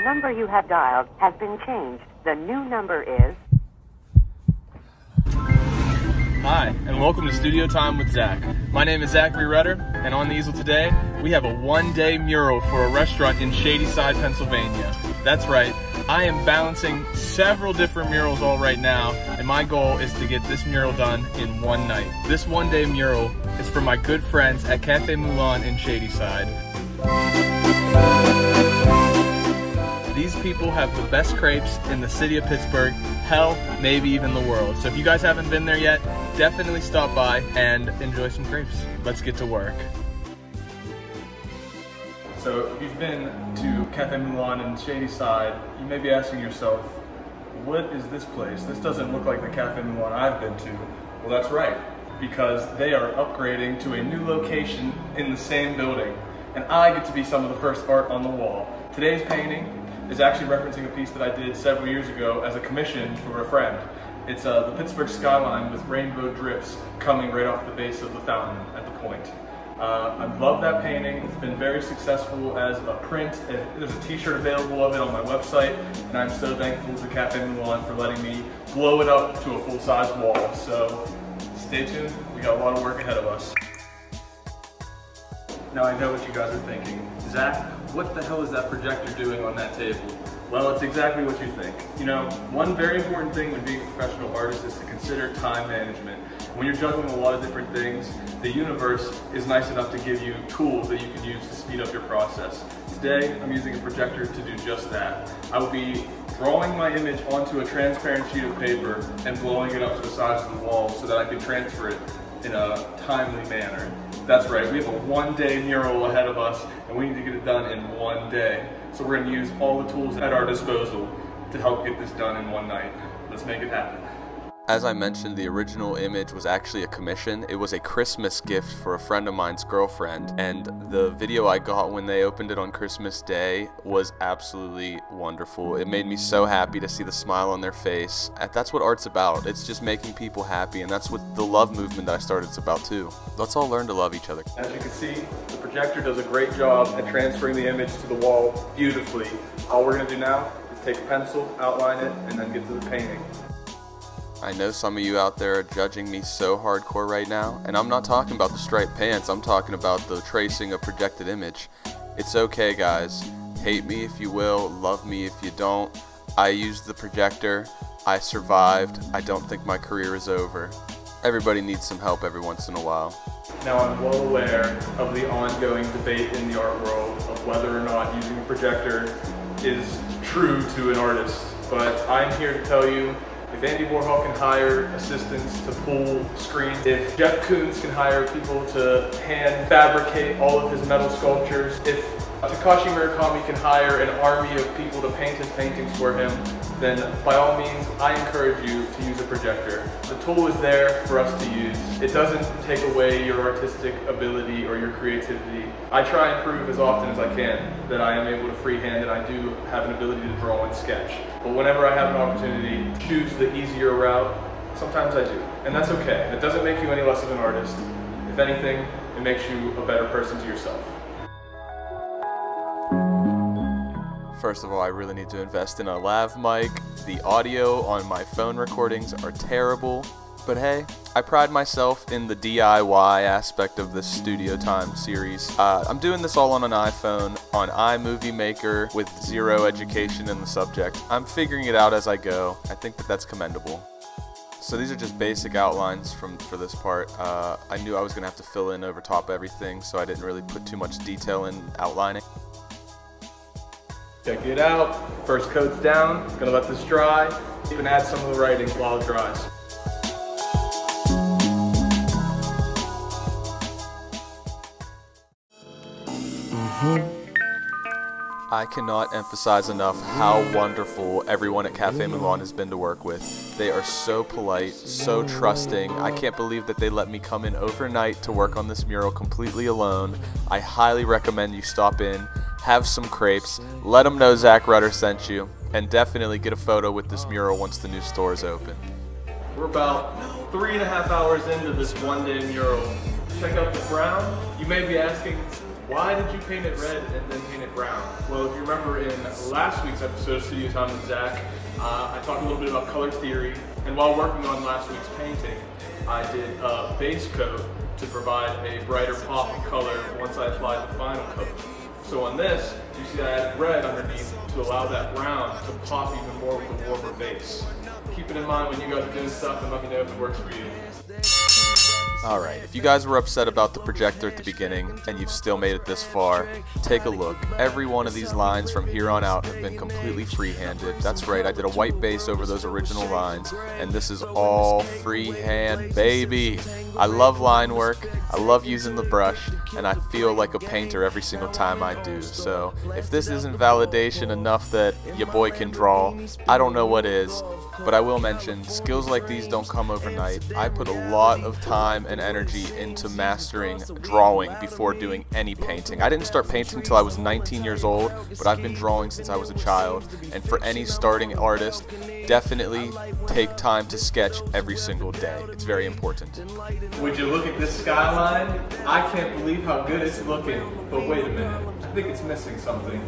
number you have dialed has been changed. The new number is... Hi, and welcome to Studio Time with Zach. My name is Zachary Rutter, and on the easel today, we have a one-day mural for a restaurant in Shadyside, Pennsylvania. That's right, I am balancing several different murals all right now, and my goal is to get this mural done in one night. This one-day mural is for my good friends at Cafe Moulin in Shadyside. These people have the best crepes in the city of Pittsburgh, hell, maybe even the world. So if you guys haven't been there yet, definitely stop by and enjoy some crepes. Let's get to work. So if you've been to Cafe Moulin in Shadyside, you may be asking yourself, what is this place? This doesn't look like the Cafe Moulin I've been to. Well, that's right, because they are upgrading to a new location in the same building, and I get to be some of the first art on the wall. Today's painting is actually referencing a piece that I did several years ago as a commission for a friend. It's the Pittsburgh skyline with rainbow drips coming right off the base of the fountain at the point. I love that painting. It's been very successful as a print. There's a t-shirt available of it on my website, and I'm so thankful to Cafe Moulin for letting me blow it up to a full-size wall. So stay tuned, we got a lot of work ahead of us. Now I know what you guys are thinking. Zach, what the hell is that projector doing on that table? Well, it's exactly what you think. You know, one very important thing when being a professional artist is to consider time management. When you're juggling a lot of different things, the universe is nice enough to give you tools that you can use to speed up your process. Today, I'm using a projector to do just that. I will be drawing my image onto a transparent sheet of paper and blowing it up to the sides of the wall so that I can transfer it in a timely manner. That's right, we have a one-day mural ahead of us, and we need to get it done in one day. So we're gonna use all the tools at our disposal to help get this done in one night. Let's make it happen. As I mentioned, the original image was actually a commission. It was a Christmas gift for a friend of mine's girlfriend, and the video I got when they opened it on Christmas Day was absolutely wonderful. It made me so happy to see the smile on their face. That's what art's about. It's just making people happy, and that's what the love movement that I started is about too. Let's all learn to love each other. As you can see, the projector does a great job at transferring the image to the wall beautifully. All we're gonna do now is take a pencil, outline it, and then get to the painting. I know some of you out there are judging me so hardcore right now, and I'm not talking about the striped pants, I'm talking about the tracing of projected image. It's okay guys, hate me if you will, love me if you don't. I used the projector, I survived, I don't think my career is over. Everybody needs some help every once in a while. Now I'm well aware of the ongoing debate in the art world of whether or not using a projector is true to an artist, but I'm here to tell you, if Andy Warhol can hire assistants to pull screens, if Jeff Koons can hire people to hand fabricate all of his metal sculptures, if Takashi Murakami can hire an army of people to paint his paintings for him, then by all means, I encourage you to use a projector. The tool is there for us to use. It doesn't take away your artistic ability or your creativity. I try and prove as often as I can that I am able to freehand and I do have an ability to draw and sketch. But whenever I have an opportunity to choose the easier route, sometimes I do. And that's okay. It doesn't make you any less of an artist. If anything, it makes you a better person to yourself. First of all, I really need to invest in a lav mic. The audio on my phone recordings are terrible, but hey, I pride myself in the DIY aspect of this Studio Time series. I'm doing this all on an iPhone, on iMovie Maker, with zero education in the subject. I'm figuring it out as I go. I think that that's commendable. So these are just basic outlines for this part. I knew I was gonna have to fill in over top everything, so I didn't really put too much detail in outlining. Check it out, first coat's down, gonna let this dry, even add some of the writing while it dries. I cannot emphasize enough how wonderful everyone at Cafe Moulin has been to work with. They are so polite, so trusting. I can't believe that they let me come in overnight to work on this mural completely alone. I highly recommend you stop in, have some crepes, let them know Zach Rutter sent you, and definitely get a photo with this mural once the new store is open. We're about 3.5 hours into this one-day mural. Check out the brown. You may be asking, Why did you paint it red and then paint it brown? Well, if you remember in last week's episode of Studio Time with Zach, I talked a little bit about color theory, and while working on last week's painting, I did a base coat to provide a brighter pop of color once I applied the final coat. So on this, you see I added red underneath to allow that brown to pop even more with a warmer base. Keep it in mind when you guys are doing stuff and let me know if it works for you. Alright, if you guys were upset about the projector at the beginning and you've still made it this far, take a look. Every one of these lines from here on out have been completely free-handed. That's right, I did a white base over those original lines, and this is all freehand, baby! I love line work, I love using the brush, and I feel like a painter every single time I do. So if this isn't validation enough that your boy can draw, I don't know what is. But I will mention, skills like these don't come overnight. I put a lot of time and energy into mastering drawing before doing any painting. I didn't start painting until I was 19 years old, but I've been drawing since I was a child. And for any starting artist, definitely take time to sketch every single day. It's very important. Would you look at this skyline? I can't believe how good it's looking, but wait a minute, I think it's missing something.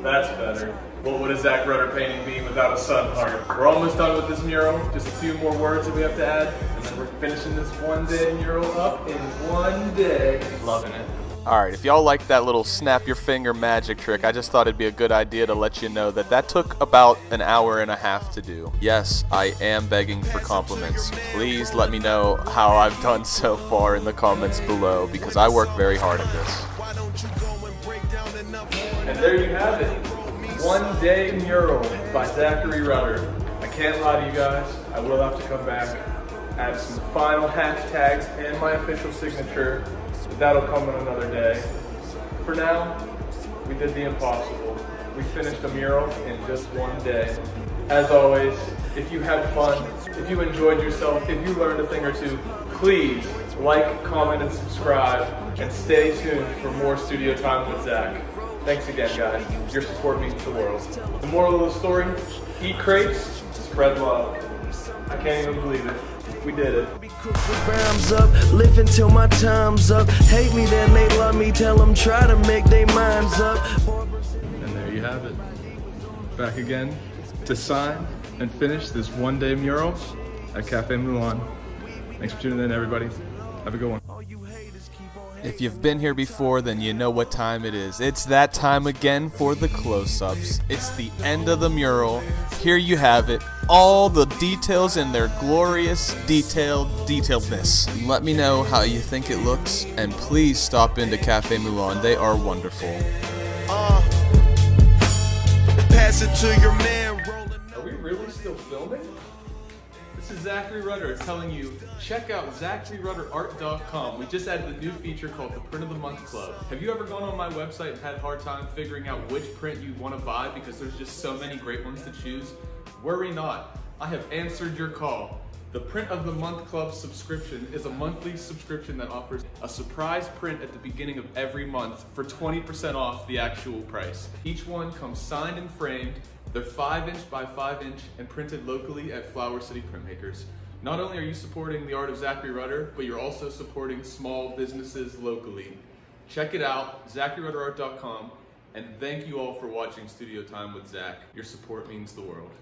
That's better. What would a Zach Rutter painting be without a sun heart? We're almost done with this mural. Just a few more words that we have to add, and then we're finishing this one-day mural up in one day. Loving it. Alright, if y'all like that little snap your finger magic trick, I just thought it'd be a good idea to let you know that that took about an hour and a half to do. Yes, I am begging for compliments. Please let me know how I've done so far in the comments below, because I work very hard at this. And there you have it. One Day Mural by Zachary Rutter. I can't lie to you guys, I will have to come back, add some final hashtags and my official signature. But that'll come on another day. For now, we did the impossible. We finished a mural in just one day. As always, if you had fun, if you enjoyed yourself, if you learned a thing or two, please like, comment, and subscribe, and stay tuned for more Studio Time with Zach. Thanks again, guys. Your support means the world. The moral of the story, eat crepes, spread love. I can't even believe it. We did it. Be cooked with rhymes up, live until my time's up. Hate me, then they love me, tell them try to make their minds up. And there you have it. Back again to sign and finish this one-day mural at Cafe Moulin. Thanks for tuning in, everybody. Have a good one. If you've been here before, then you know what time it is. It's that time again for the close-ups. It's the end of the mural. Here you have it. All the details in their glorious detailedness. Let me know how you think it looks, and please stop into Cafe Moulin. They are wonderful. Pass it to your man. Are we really still filming? This is Zachary Rutter telling you, check out ZacharyRutterArt.com. We just added a new feature called the Print of the Month Club. Have you ever gone on my website and had a hard time figuring out which print you want to buy because there's just so many great ones to choose? Worry not, I have answered your call. The Print of the Month Club subscription is a monthly subscription that offers a surprise print at the beginning of every month for 20% off the actual price. Each one comes signed and framed. They're 5" by 5" and printed locally at Flower City Printmakers. Not only are you supporting the art of Zachary Rutter, but you're also supporting small businesses locally. Check it out, ZacharyRutterArt.com, and thank you all for watching Studio Time with Zach. Your support means the world.